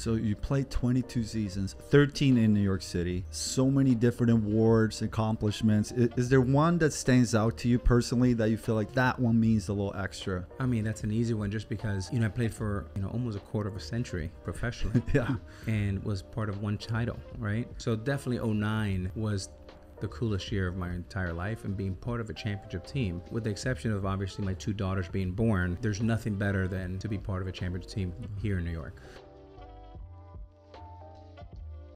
So you played 22 seasons, 13 in New York City, so many different awards, accomplishments. Is there one that stands out to you personally that you feel like that one means a little extra? I mean, that's an easy one just because, I played for, almost a quarter of a century professionally. Yeah. And was part of one title, right? So definitely 09 was the coolest year of my entire life, and being part of a championship team, with the exception of obviously my two daughters being born, there's nothing better than to be part of a championship team here in New York.